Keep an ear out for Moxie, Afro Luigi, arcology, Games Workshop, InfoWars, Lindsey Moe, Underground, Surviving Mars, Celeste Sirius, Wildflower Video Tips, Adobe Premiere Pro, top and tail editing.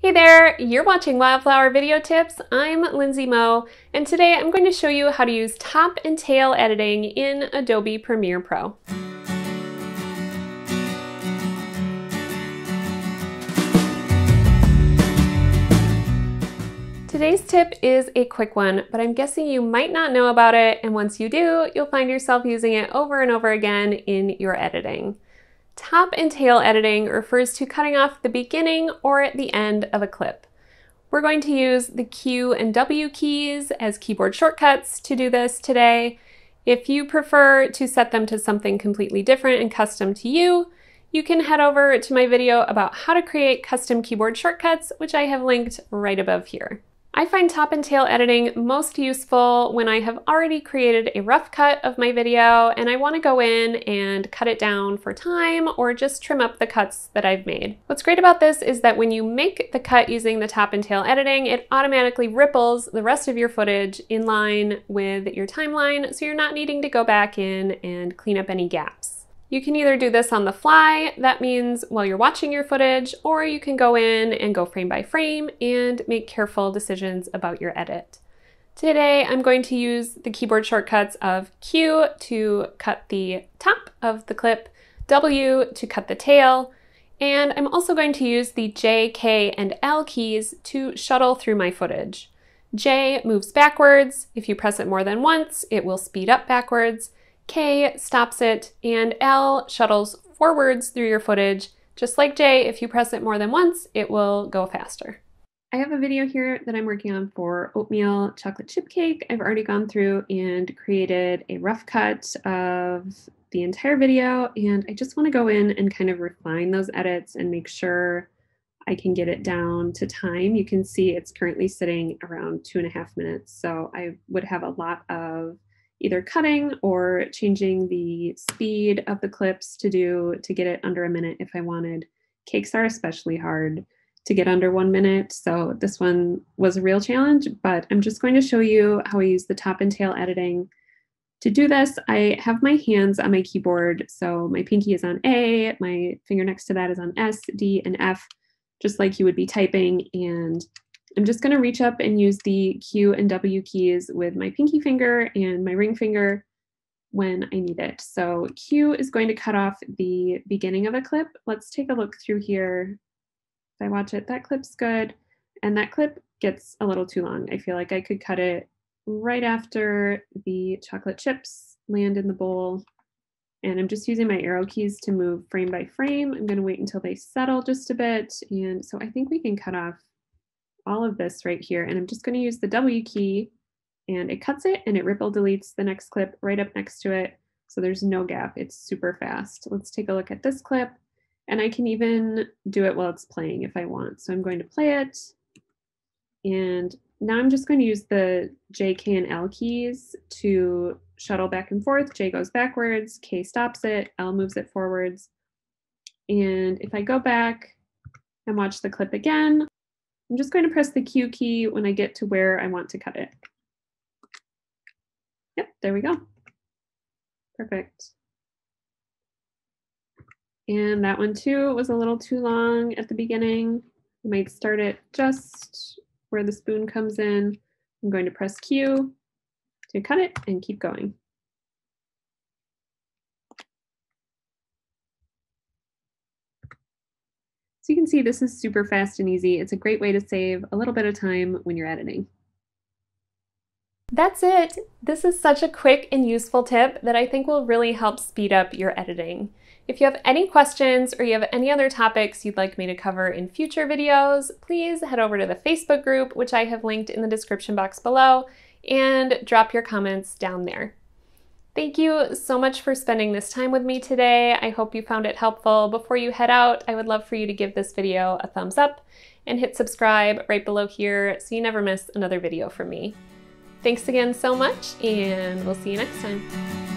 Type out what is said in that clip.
Hey there, you're watching Wildflower Video Tips. I'm Lindsey Moe, and today I'm going to show you how to use top and tail editing in Adobe Premiere Pro. Today's tip is a quick one, but I'm guessing you might not know about it, and once you do, you'll find yourself using it over and over again in your editing. Top and tail editing refers to cutting off the beginning or at the end of a clip. We're going to use the Q and W keys as keyboard shortcuts to do this today. If you prefer to set them to something completely different and custom to you, you can head over to my video about how to create custom keyboard shortcuts, which I have linked right above here. I find top and tail editing most useful when I have already created a rough cut of my video and I want to go in and cut it down for time or just trim up the cuts that I've made. What's great about this is that when you make the cut using the top and tail editing, it automatically ripples the rest of your footage in line with your timeline, so you're not needing to go back in and clean up any gaps. You can either do this on the fly, that means while you're watching your footage, or you can go in and go frame by frame and make careful decisions about your edit. Today, I'm going to use the keyboard shortcuts of Q to cut the top of the clip, W to cut the tail, and I'm also going to use the J, K, and L keys to shuttle through my footage. J moves backwards. If you press it more than once, it will speed up backwards. K stops it, and L shuttles forwards through your footage. Just like J, if you press it more than once, it will go faster. I have a video here that I'm working on for oatmeal chocolate chip cake. I've already gone through and created a rough cut of the entire video, and I just want to go in and kind of refine those edits and make sure I can get it down to time. You can see it's currently sitting around 2.5 minutes, so I would have a lot of either cutting or changing the speed of the clips to get it under a minute if I wanted. Cakes are especially hard to get under 1 minute, so this one was a real challenge, but I'm just going to show you how I use the top and tail editing. To do this, I have my hands on my keyboard, so my pinky is on A, my finger next to that is on S, D, and F, just like you would be typing, and I'm just going to reach up and use the Q and W keys with my pinky finger and my ring finger when I need it. So Q is going to cut off the beginning of a clip. Let's take a look through here. If I watch it, that clip's good. And that clip gets a little too long. I feel like I could cut it right after the chocolate chips land in the bowl. And I'm just using my arrow keys to move frame by frame. I'm going to wait until they settle just a bit. And so I think we can cut off all of this right here, and I'm just going to use the W key, and it cuts it and it ripple deletes the next clip right up next to it, so there's no gap. It's super fast. Let's take a look at this clip, and I can even do it while it's playing if I want. So I'm going to play it, and now I'm just going to use the J, K, and L keys to shuttle back and forth. J goes backwards, K stops it, L moves it forwards, and if I go back and watch the clip again, I'm just going to press the Q key when I get to where I want to cut it. Yep, there we go. Perfect. And that one too was a little too long at the beginning. You might start it just where the spoon comes in. I'm going to press Q to cut it and keep going. So you can see this is super fast and easy. It's a great way to save a little bit of time when you're editing. That's it. This is such a quick and useful tip that I think will really help speed up your editing. If you have any questions or you have any other topics you'd like me to cover in future videos, please head over to the Facebook group, which I have linked in the description box below, and drop your comments down there. Thank you so much for spending this time with me today. I hope you found it helpful. Before you head out, I would love for you to give this video a thumbs up and hit subscribe right below here so you never miss another video from me. Thanks again so much, and we'll see you next time.